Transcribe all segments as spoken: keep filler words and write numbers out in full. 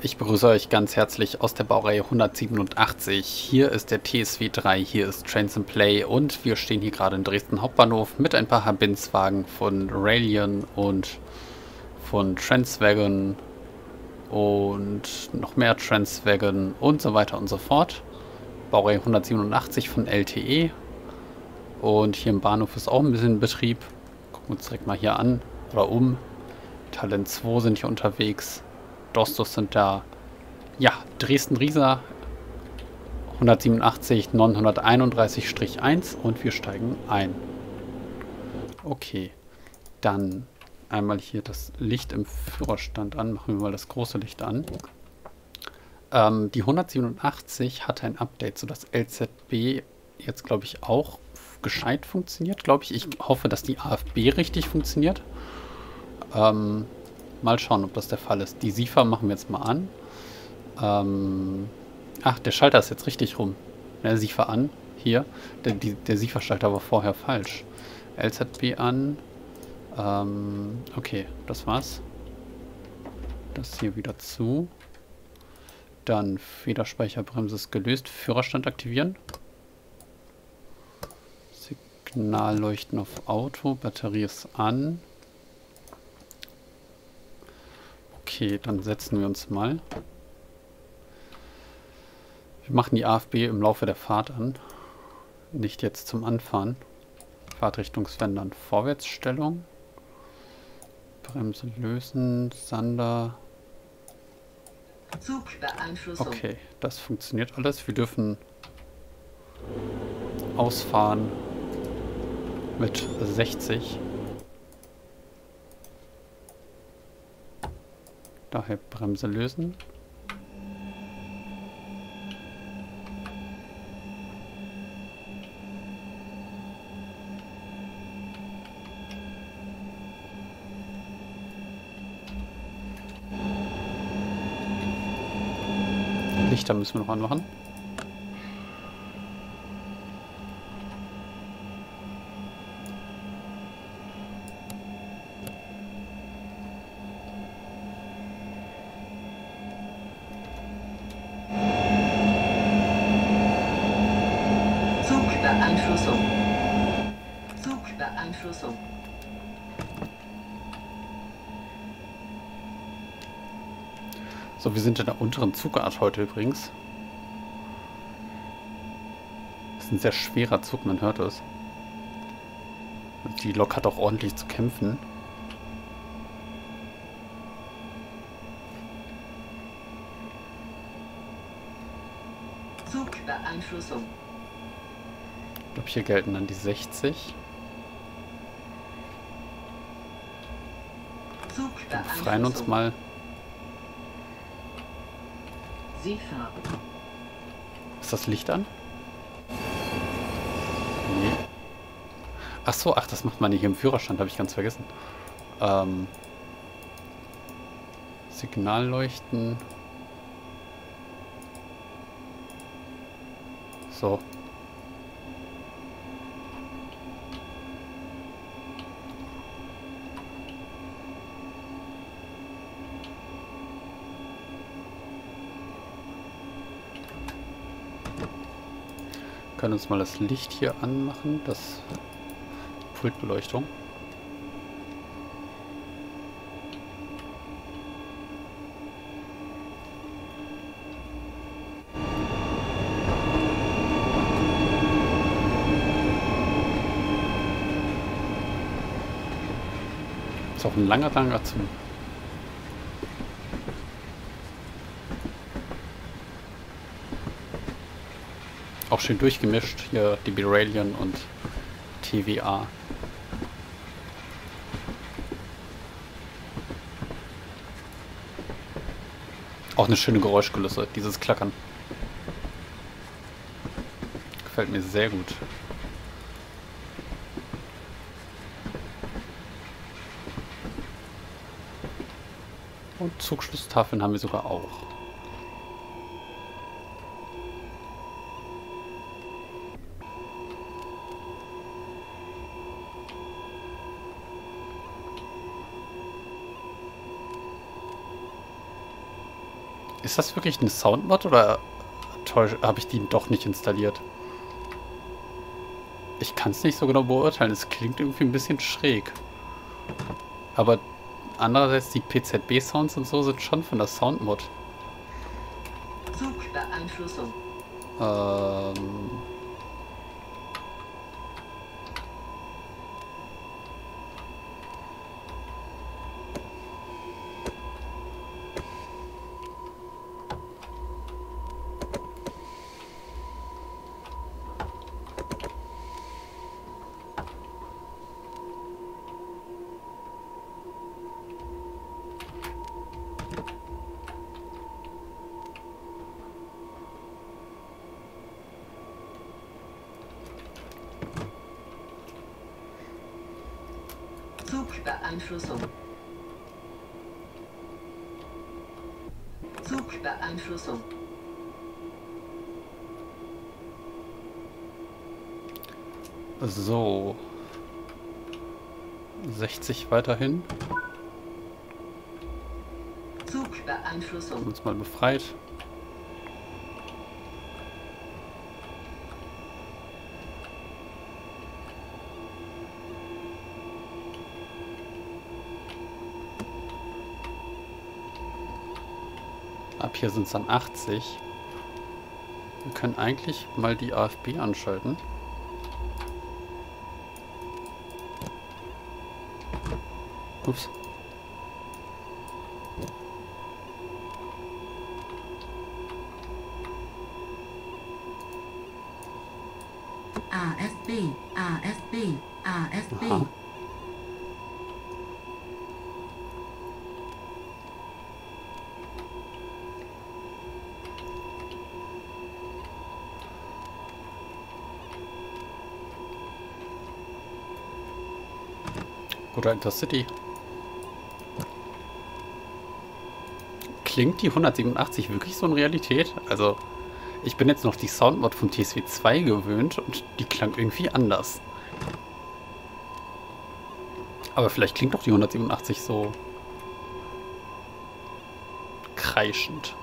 Ich begrüße euch ganz herzlich aus der Baureihe hundertsiebenundachtzig. Hier ist der T S W drei, hier ist TrainSimPlay und wir stehen hier gerade in Dresden Hauptbahnhof mit ein paar Habinswagen von Railion und von Transwagon und noch mehr Transwagon und so weiter und so fort. Baureihe hundertsiebenundachtzig von L T E und hier im Bahnhof ist auch ein bisschen Betrieb. Gucken wir uns direkt mal hier an oder um. Talent zwei sind hier unterwegs. Dostos sind da. Ja, Dresden-Riesa hundertsiebenundachtzig neunhunderteinunddreißig eins und wir steigen ein. Okay, dann einmal hier das Licht im Führerstand an. Machen wir mal das große Licht an. Ähm, die hundertsiebenundachtzig hatte ein Update, sodass L Z B jetzt, glaube ich, auch gescheit funktioniert, glaube ich. Ich hoffe, dass die A F B richtig funktioniert. Ähm... Mal schauen, ob das der Fall ist. Die SIFA machen wir jetzt mal an. Ähm, ach, der Schalter ist jetzt richtig rum. Der SIFA an. Hier. Der, der SIFA-Schalter war vorher falsch. L Z B an. Ähm, okay, das war's. Das hier wieder zu. Dann Federspeicherbremse ist gelöst. Führerstand aktivieren. Signalleuchten auf Auto. Batterie ist an. Okay, dann setzen wir uns mal. Wir machen die A F B im Laufe der Fahrt an. Nicht jetzt zum Anfahren. Fahrtrichtungswendern Vorwärtsstellung. Bremse lösen. Sander. Zugbeeinflussung. Okay, das funktioniert alles. Wir dürfen ausfahren mit sechzig. Daher Bremse lösen. Lichter müssen wir noch anmachen. So, wir sind in der unteren Zugart heute übrigens. Das ist ein sehr schwerer Zug, man hört es. Die Lok hat auch ordentlich zu kämpfen. Zugbeeinflussung. Ich glaube, hier gelten dann die sechzig. Wir befreien uns mal. Ist das Licht an? Nee. Ach so, ach, das macht man nicht hier im Führerstand, habe ich ganz vergessen. Ähm, Signalleuchten. So. Wir können uns mal das Licht hier anmachen, das Pultbeleuchtung. Ist auch ein langer, langer Zug. Auch schön durchgemischt, hier die Berylion und T W A. Auch eine schöne Geräuschkulisse, dieses Klackern. Gefällt mir sehr gut. Und Zugschlusstafeln haben wir sogar auch. Ist das wirklich eine Soundmod oder habe ich die doch nicht installiert? Ich kann es nicht so genau beurteilen. Es klingt irgendwie ein bisschen schräg. Aber andererseits, die P Z B-Sounds und so sind schon von der Soundmod. Zugbeeinflussung. Ähm... Zugbeeinflussung. Zugbeeinflussung. So. sechzig weiterhin. Zugbeeinflussung. Uns mal befreit. Hier sind es dann achtzig. Wir können eigentlich mal die A F B anschalten. Ups. A S B, A S B, A S B. Aha. Oder Intercity. Klingt die hundertsiebenundachtzig wirklich so in Realität? Also, ich bin jetzt noch die Soundmod vom T S W zwei gewöhnt und die klang irgendwie anders. Aber vielleicht klingt doch die hundertsiebenundachtzig so kreischend.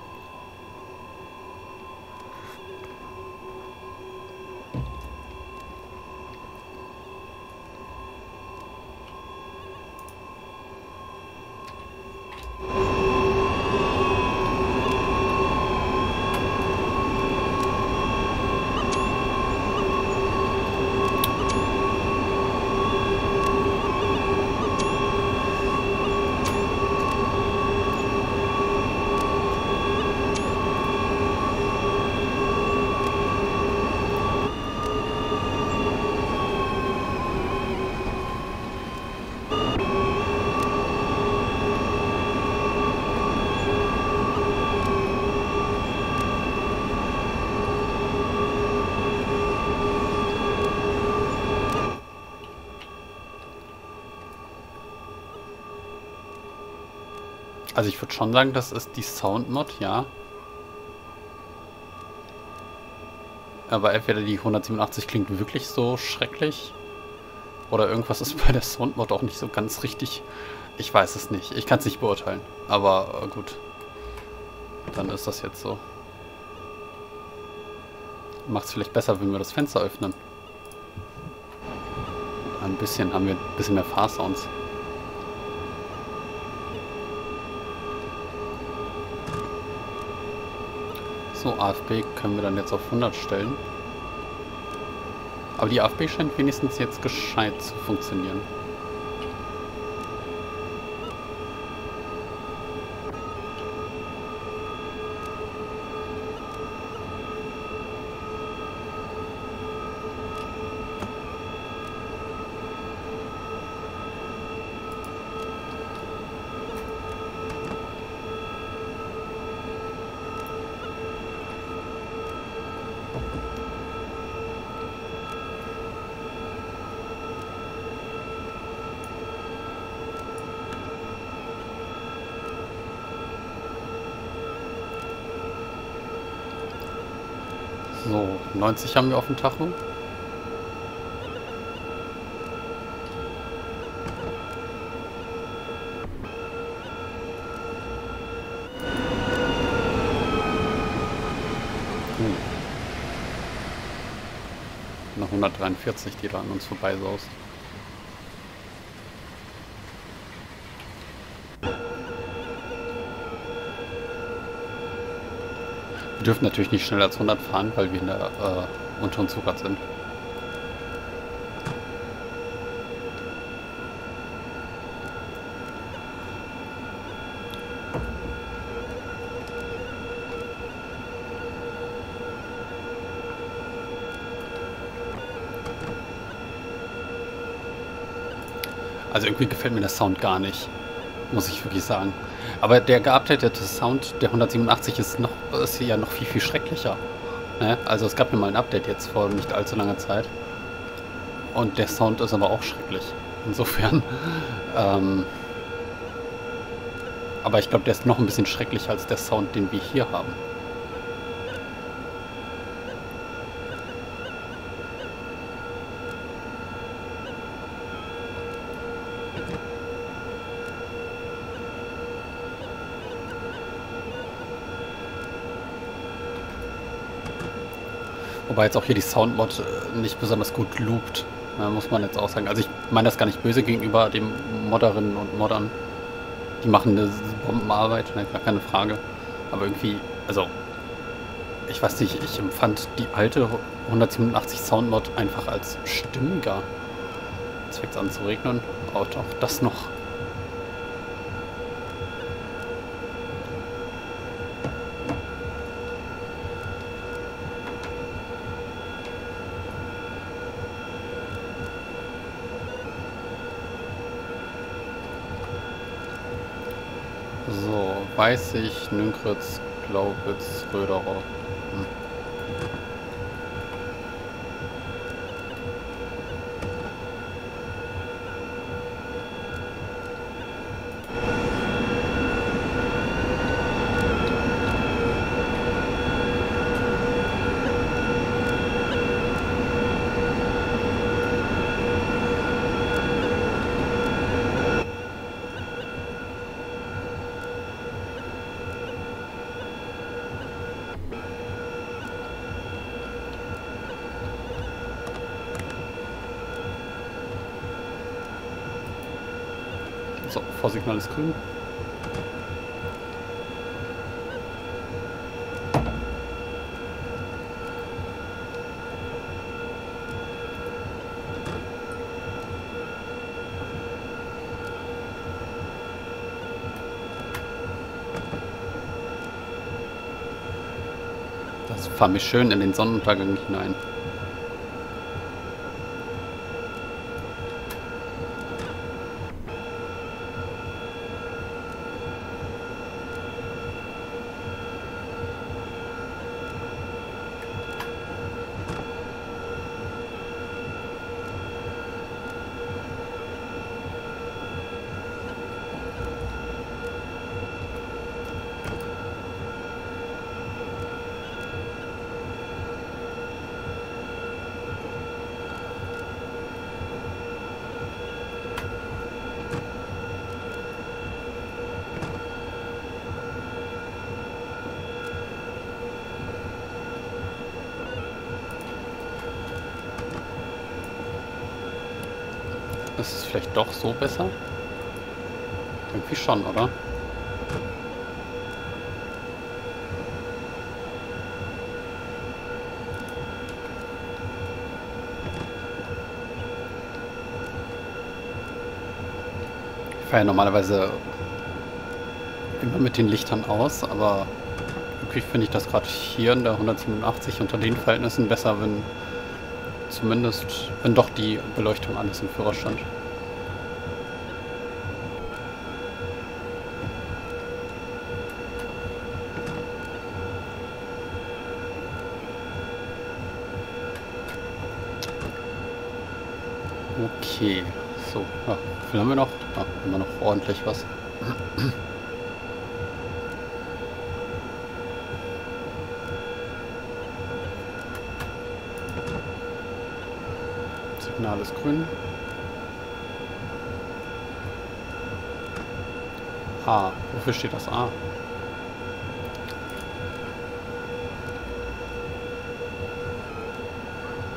Also ich würde schon sagen, das ist die Soundmod, ja. Aber entweder die hundertsiebenundachtzig klingt wirklich so schrecklich oder irgendwas ist bei der Soundmod auch nicht so ganz richtig. Ich weiß es nicht. Ich kann es nicht beurteilen. Aber äh, gut. Dann ist das jetzt so. Macht es vielleicht besser, wenn wir das Fenster öffnen. Ein bisschen haben wir ein bisschen mehr Fahrsounds. So, A F B können wir dann jetzt auf hundert stellen. Aber die A F B scheint wenigstens jetzt gescheit zu funktionieren. So, neunzig haben wir auf dem Tacho. eine hundertdreiundvierzig, die da an uns vorbeisaust. Wir dürfen natürlich nicht schneller als hundert fahren, weil wir in der äh, unteren Zugart sind. Also irgendwie gefällt mir der Sound gar nicht, muss ich wirklich sagen. Aber der geupdatete Sound der hundertsiebenundachtzig ist, noch, ist ja noch viel, viel schrecklicher. Ne? Also es gab mir mal ein Update jetzt vor nicht allzu langer Zeit. Und der Sound ist aber auch schrecklich. Insofern. Ähm, aber ich glaube, der ist noch ein bisschen schrecklicher als der Sound, den wir hier haben. Wobei jetzt auch hier die Soundmod nicht besonders gut loopt, muss man jetzt auch sagen. Also ich meine das gar nicht böse gegenüber den Modderinnen und Moddern. Die machen eine Bombenarbeit, gar keine Frage. Aber irgendwie, also ich weiß nicht, ich empfand die alte hundertsiebenundachtzig Soundmod einfach als stimmiger. Jetzt fängt es an zu regnen, aber auch das noch. So, Weißig, Nünkritz, Glaubitz, Röderau. Hm. So, Vorsignal ist grün. Das fahren wir schön in den Sonnenuntergang hinein. Ist es vielleicht doch so besser? Irgendwie schon, oder? Ich fahre ja normalerweise immer mit den Lichtern aus, aber wirklich finde ich das gerade hier in der hundertsiebenundachtzig unter den Verhältnissen besser, wenn zumindest, wenn doch die Beleuchtung alles im Führerstand. Okay, so, ja, wie viel haben wir noch? Ja, immer noch ordentlich was. Signal ist grün. A. Wofür steht das A?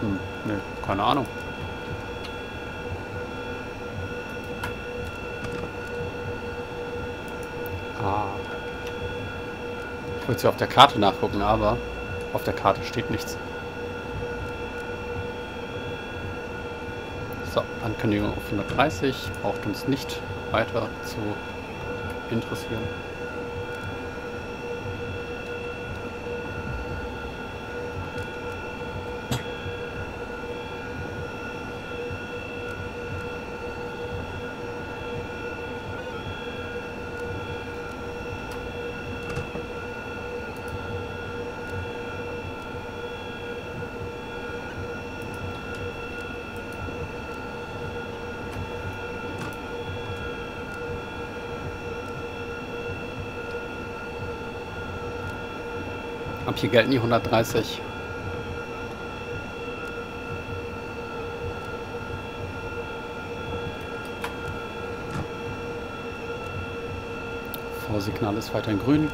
Hm, ne, keine Ahnung. Ah. Ich wollte ja auf der Karte nachgucken, aber auf der Karte steht nichts. So, Ankündigung auf hundertdreißig. Braucht uns nicht weiter zu interessieren. Ab hier gelten die hundertdreißig. Vorsignal ist weiterhin grün.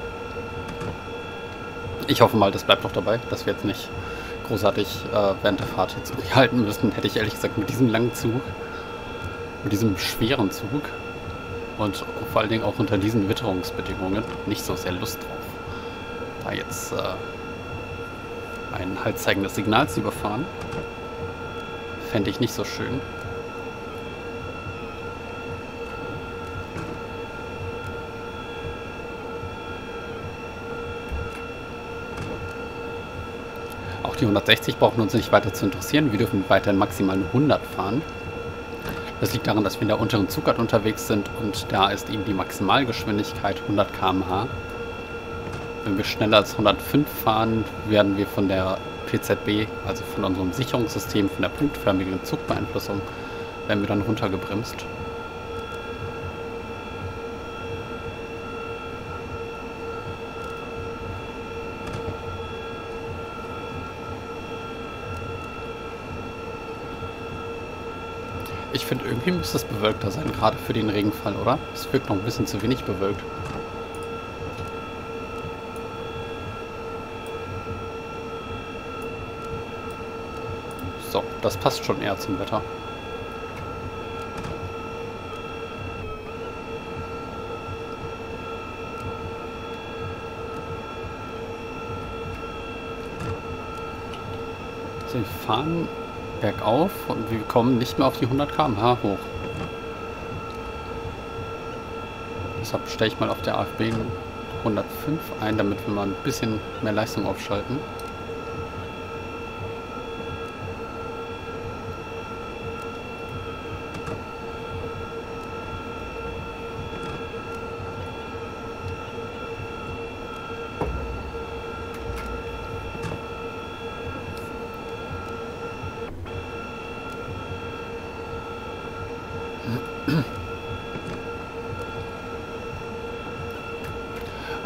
Ich hoffe mal, das bleibt noch dabei, dass wir jetzt nicht großartig äh, während der Fahrt jetzt halten müssen. Hätte ich ehrlich gesagt mit diesem langen Zug, mit diesem schweren Zug und vor allen Dingen auch unter diesen Witterungsbedingungen nicht so sehr Lust drauf. Jetzt äh, ein haltzeigendes Signal zu überfahren, fände ich nicht so schön. Auch die hundertsechzig brauchen uns nicht weiter zu interessieren. Wir dürfen weiterhin maximal hundert fahren. Das liegt daran, dass wir in der unteren Zugart unterwegs sind und da ist eben die Maximalgeschwindigkeit hundert Kilometer pro Stunde. Wenn wir schneller als hundertfünf fahren, werden wir von der P Z B, also von unserem Sicherungssystem, von der punktförmigen Zugbeeinflussung, werden wir dann runtergebremst. Ich finde, irgendwie muss das bewölkter sein, gerade für den Regenfall, oder? Es wirkt noch ein bisschen zu wenig bewölkt. Das passt schon eher zum Wetter. Also wir fahren bergauf und wir kommen nicht mehr auf die hundert Kilometer pro Stunde hoch. Deshalb stelle ich mal auf der A F B hundertfünf ein, damit wir mal ein bisschen mehr Leistung aufschalten.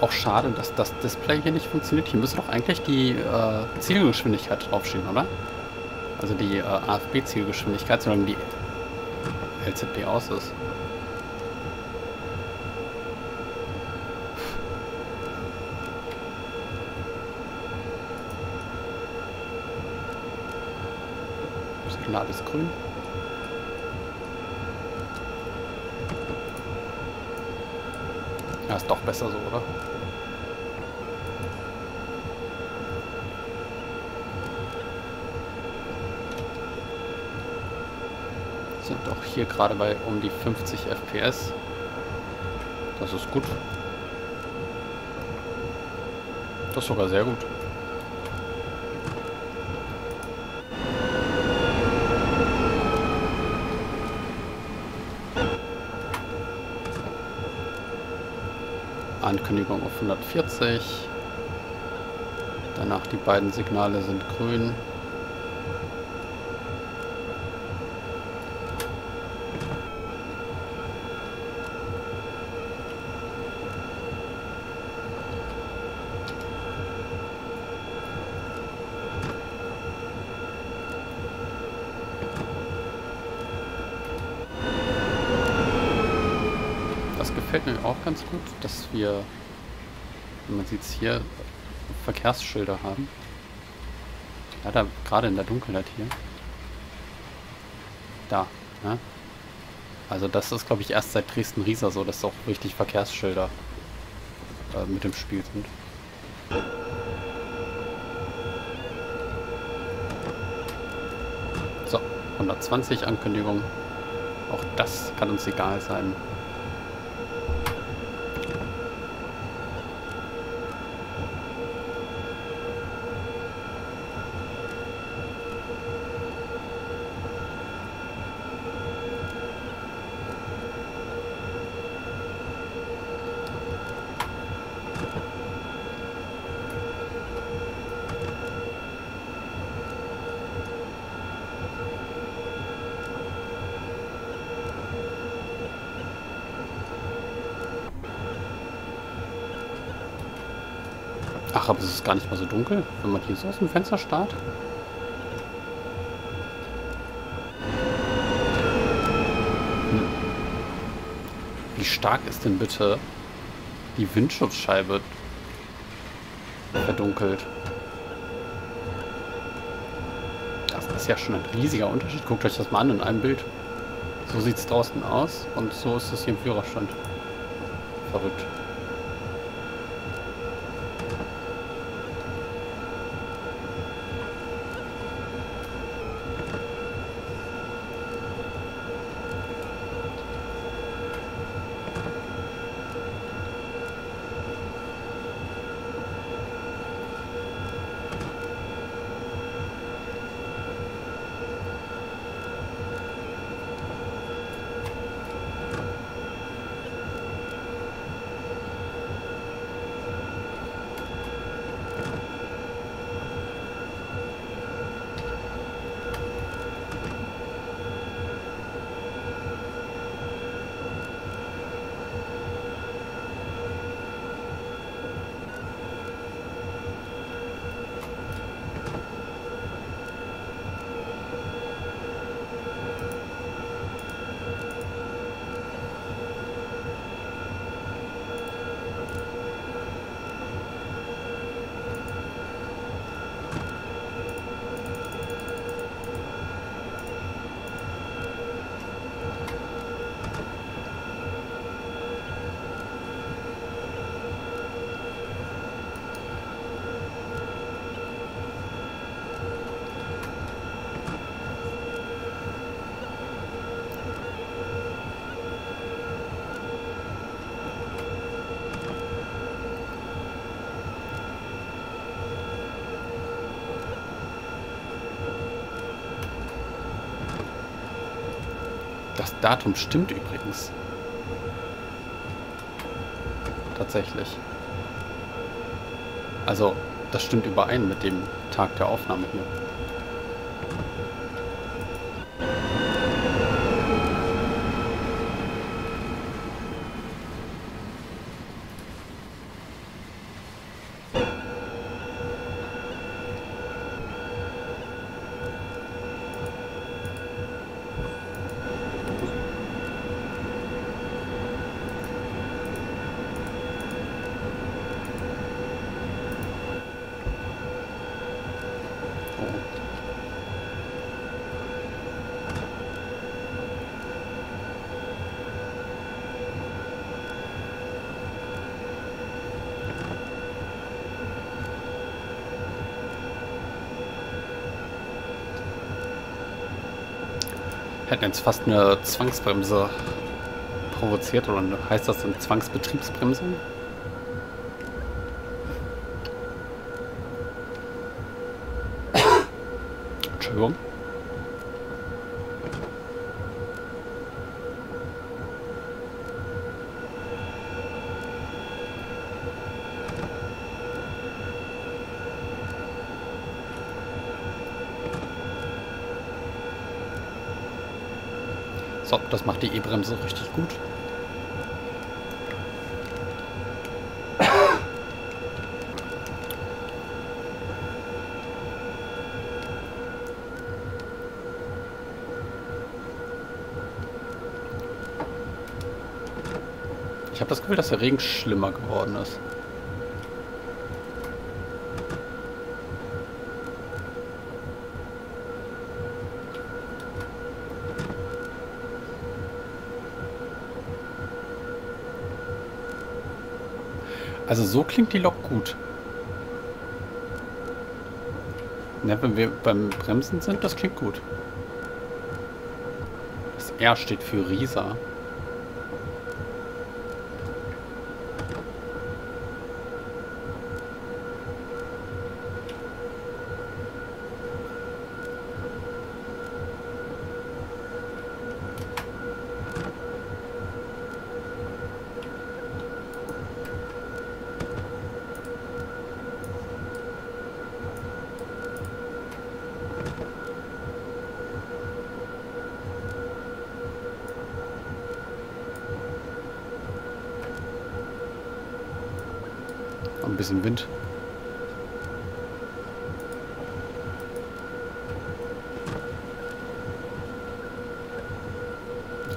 Auch schade, dass das Display hier nicht funktioniert. Hier müsste doch eigentlich die äh, Zielgeschwindigkeit draufstehen, oder? Also die äh, A F B-Zielgeschwindigkeit, solange die L Z B aus ist. Das Signal ist grün. Ja, ist doch besser so, oder? Sind auch hier gerade bei um die fünfzig F P S. Das ist gut. Das ist sogar sehr gut. Ankündigung auf hundertvierzig. Danach die beiden Signale sind grün. Gefällt mir auch ganz gut, dass wir, man sieht es hier, Verkehrsschilder haben. Ja, da gerade in der Dunkelheit hier. Da, ne? Also das ist, glaube ich, erst seit Dresden-Riesa so, dass auch richtig Verkehrsschilder äh, mit im Spiel sind. So, hundertzwanzig Ankündigung. Auch das kann uns egal sein. Ach, aber es ist gar nicht mal so dunkel, wenn man hier so aus dem Fenster starrt. Hm. Wie stark ist denn bitte die Windschutzscheibe verdunkelt? Das ist ja schon ein riesiger Unterschied. Guckt euch das mal an in einem Bild. So sieht es draußen aus und so ist es hier im Führerstand. Verrückt. Das Datum stimmt übrigens. Tatsächlich. Also, das stimmt überein mit dem Tag der Aufnahme hier. Hätten jetzt fast eine Zwangsbremse provoziert, oder heißt das dann Zwangsbetriebsbremse? Entschuldigung. So, das macht die E-Bremse richtig gut. Ich habe das Gefühl, dass der Regen schlimmer geworden ist. Also so klingt die Lok gut. Ne, wenn wir beim Bremsen sind, das klingt gut. Das R steht für Riesa. Ein bisschen Wind.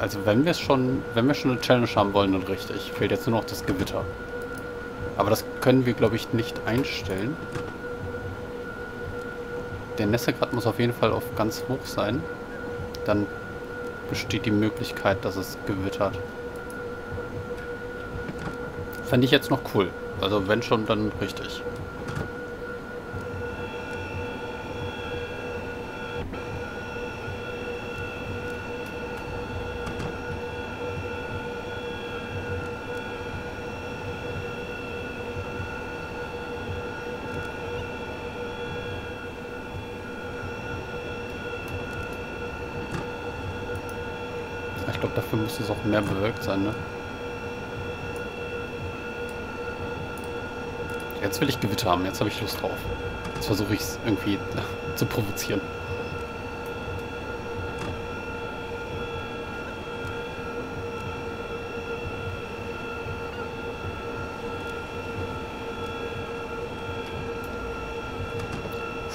Also wenn wir es schon, wenn wir schon eine Challenge haben wollen, dann richtig. Fehlt jetzt nur noch das Gewitter. Aber das können wir, glaube ich, nicht einstellen. Der Nässegrad muss auf jeden Fall auf ganz hoch sein. Dann besteht die Möglichkeit, dass es gewittert. Fand ich jetzt noch cool. Also wenn schon, dann richtig. Ich glaube, dafür müsste es auch mehr bewölkt sein, ne? Jetzt will ich Gewitter haben, jetzt habe ich Lust drauf. Jetzt versuche ich es irgendwie zu provozieren.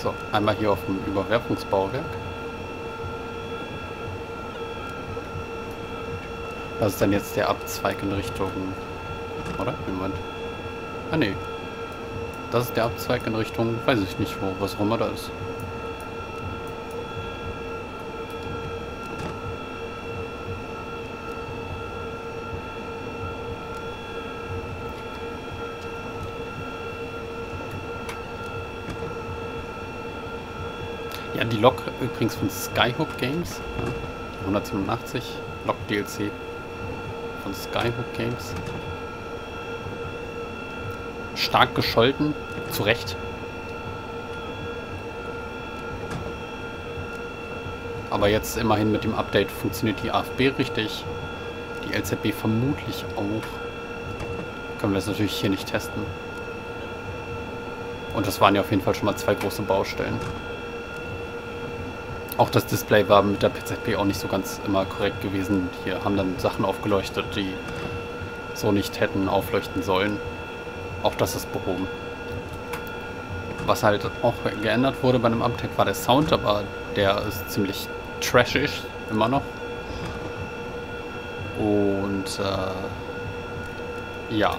So, einmal hier auf dem Überwerfungsbauwerk. Das ist dann jetzt der Abzweig in Richtung... Oder? Moment. Ah, nee. Das ist der Abzweig in Richtung, weiß ich nicht wo, was auch immer da ist. Ja, die Lok übrigens von Skyhook Games, ja, hundertsiebenundachtzig Lok D L C von Skyhook Games. Stark gescholten, zu Recht. Aber jetzt immerhin mit dem Update funktioniert die A F B richtig. Die L Z B vermutlich auch. Können wir das natürlich hier nicht testen. Und das waren ja auf jeden Fall schon mal zwei große Baustellen. Auch das Display war mit der P Z B auch nicht so ganz immer korrekt gewesen. Hier haben dann Sachen aufgeleuchtet, die so nicht hätten aufleuchten sollen. Auch das ist behoben. Was halt auch geändert wurde bei einem Update war der Sound, aber der ist ziemlich trashig, immer noch. Und äh, ja,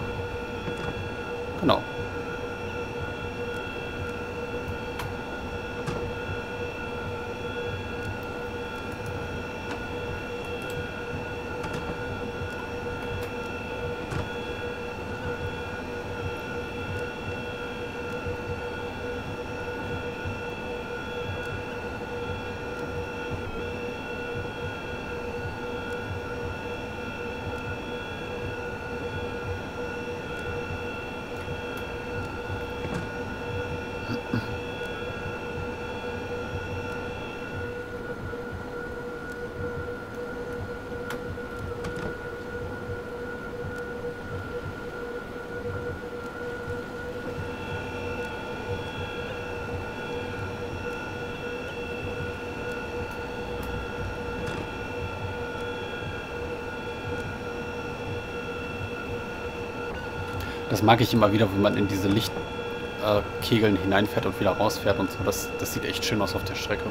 genau. Das mag ich immer wieder, wenn man in diese Lichtkegeln äh, hineinfährt und wieder rausfährt und so. Das, das sieht echt schön aus auf der Strecke.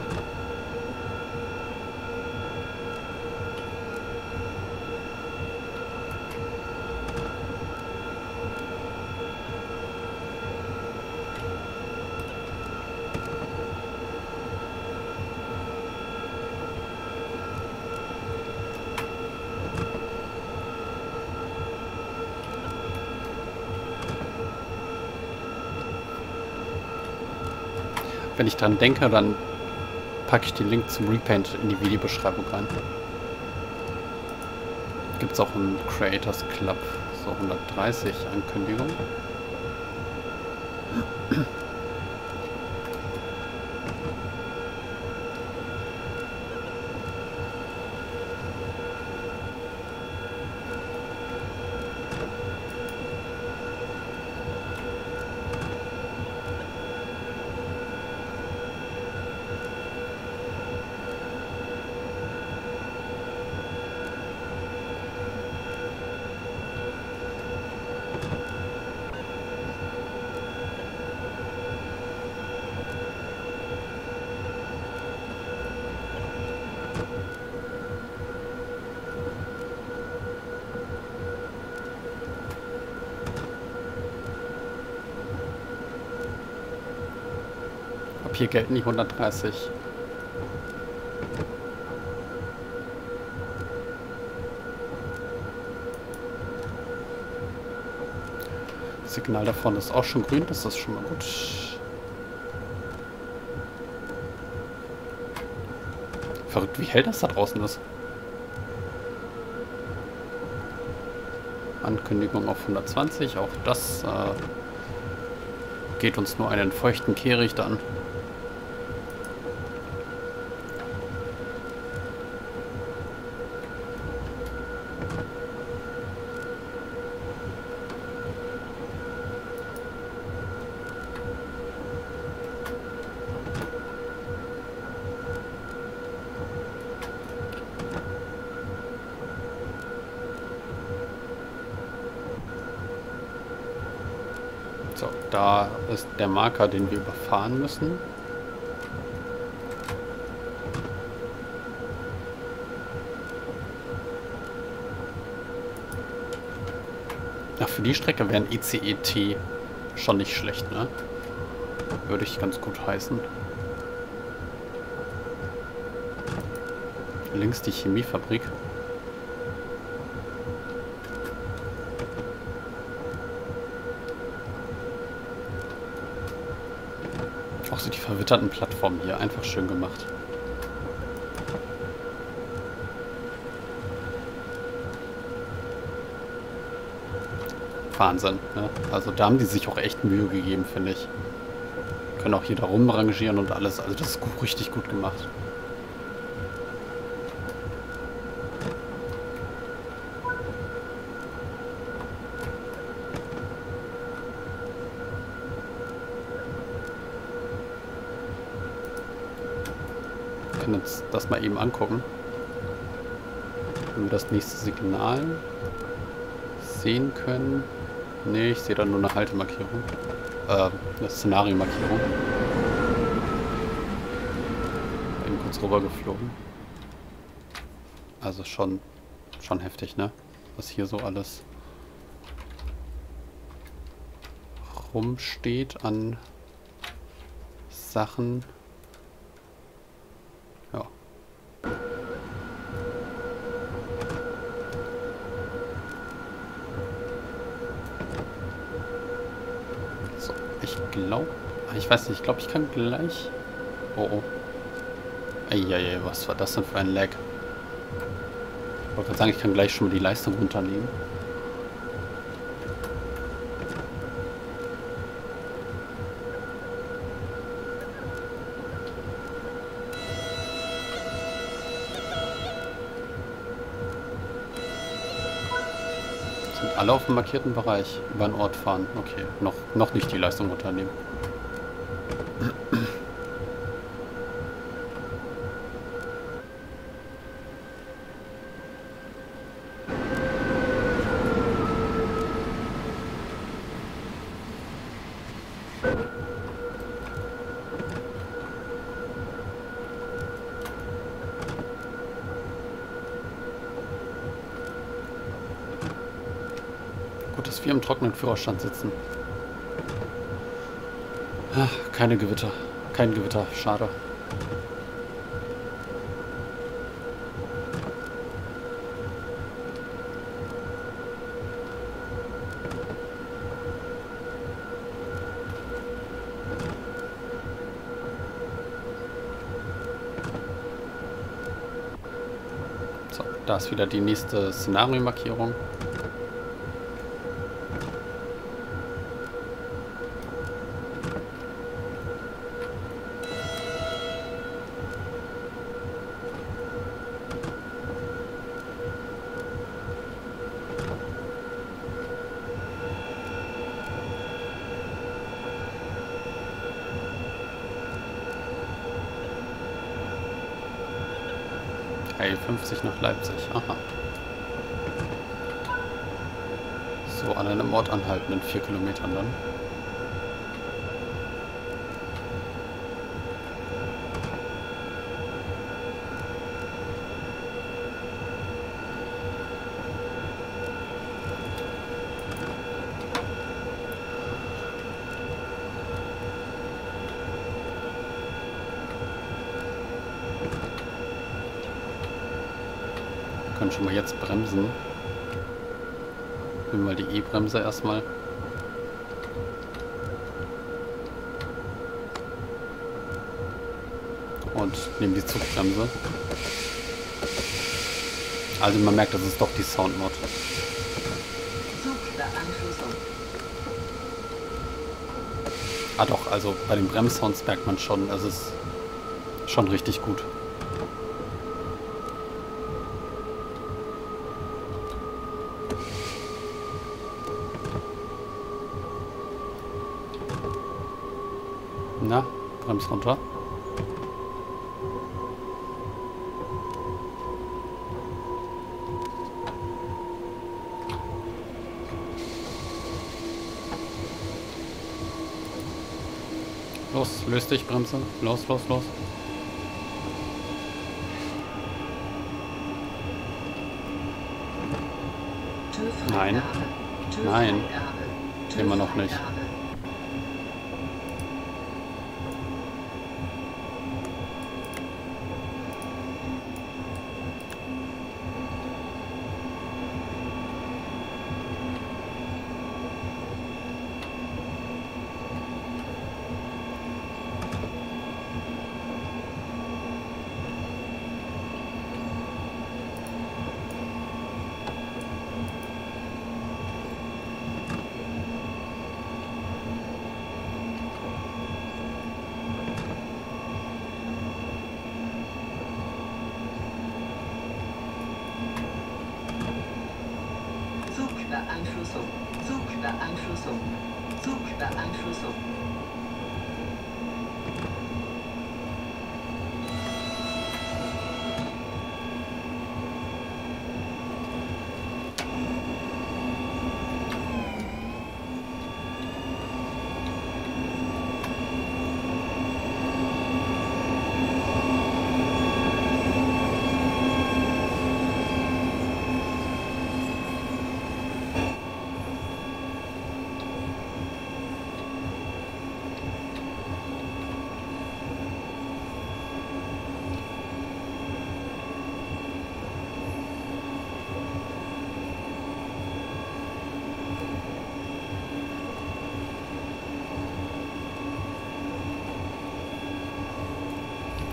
wenn ich dran denke, dann packe ich den Link zum Repaint in die Videobeschreibung rein. Gibt es auch einen Creators Club. So, hundertdreißig Ankündigung. Hier gelten die hundertdreißig. Das Signal da vorne ist auch schon grün, das ist schon mal gut. Verrückt, wie hell das da draußen ist. Ankündigung auf hundertzwanzig, auch das äh, geht uns nur einen feuchten Kehricht an. Da ist der Marker, den wir überfahren müssen. Ach, für die Strecke wäre ein I C E T schon nicht schlecht, ne? Würde ich ganz gut heißen. Links die Chemiefabrik. Die verwitterten Plattformen hier einfach schön gemacht. Wahnsinn, ne? Also da haben die sich auch echt Mühe gegeben, finde ich. Können auch hier da rumrangieren und alles. Also das ist gut, richtig gut gemacht. Jetzt das mal eben angucken. Wenn wir das nächste Signal sehen können. Ne, ich sehe da nur eine Haltemarkierung. Äh, eine Szenariomarkierung. Eben kurz rüber geflogen. Also schon, schon heftig, ne? Was hier so alles rumsteht an Sachen. Ich weiß nicht, ich glaube, ich kann gleich... Oh, oh. Eieiei, was war das denn für ein Lag? Ich wollte gerade sagen, ich kann gleich schon mal die Leistung runternehmen. Sind alle auf dem markierten Bereich über einen Ort fahren? Okay, noch, noch nicht die Leistung runternehmen. Dass wir im trockenen Führerstand sitzen. Ach, keine Gewitter. Kein Gewitter. Schade. Da ist wieder die nächste Szenario-Markierung. fünfzig nach Leipzig, aha. So, an einem Ort anhalten in vier Kilometern dann. Schon mal jetzt bremsen. Nehmen wir mal die E-Bremse erstmal. Und nehmen die Zugbremse. Also man merkt, das ist doch die Soundmod. Ah doch, also bei den Bremssounds merkt man schon, es ist schon richtig gut. Na, Brems runter. Los, löst dich, Bremse. Los, los, los. Nein. Nein. Immer noch nicht. Zugbeeinflussung, Zugbeeinflussung, Zugbeeinflussung.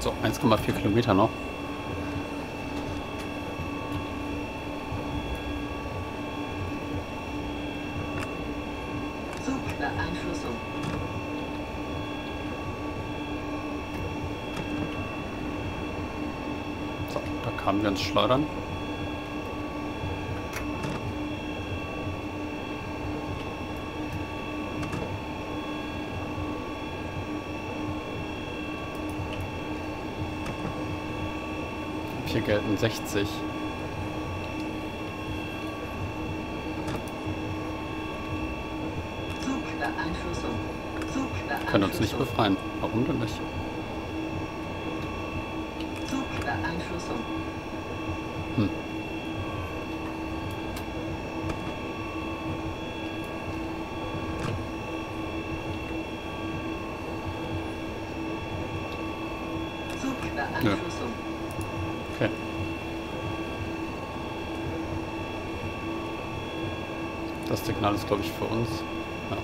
So, eins Komma vier Kilometer noch. Zugbeeinflussung. So, da kamen wir ins Schleudern. Hier gelten sechzig. Zugbeeinflussung. Zugbeeinflussung. Können uns nicht befreien. Warum denn nicht? Zugbeeinflussung. Hm. Zugbeeinflussung. Ja. Okay. Das Signal ist, glaube ich, für uns. Ja.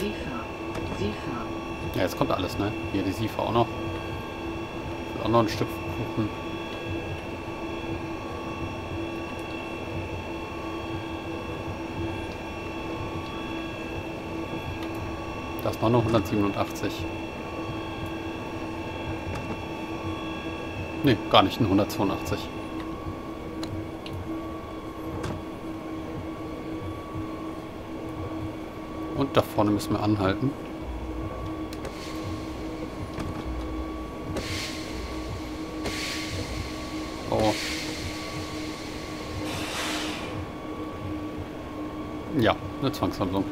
SIFA. Ja, jetzt kommt alles, ne? Hier die SIFA auch noch. Auch noch ein Stück Kuchen. Das war noch hundertsiebenundachtzig. Ne, gar nicht, ein hundertzweiundachtzig. Und da vorne müssen wir anhalten. Oh. Ja, eine Zwangshandlung.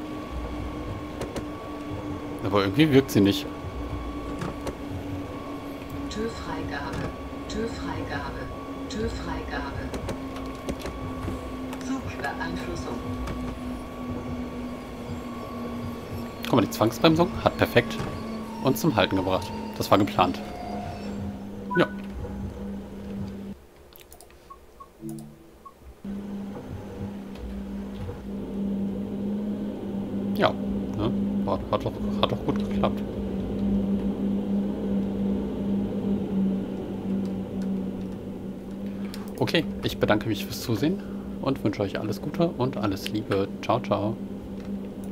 Aber irgendwie wirkt sie nicht. Türfreigabe, Türfreigabe, Türfreigabe. Zugbeeinflussung. Guck mal, die Zwangsbremsung hat perfekt uns zum Halten gebracht. Das war geplant. Ja. Ja, ne? War, hat doch, hat doch gut geklappt. Okay, ich bedanke mich fürs Zusehen und wünsche euch alles Gute und alles Liebe. Ciao, ciao.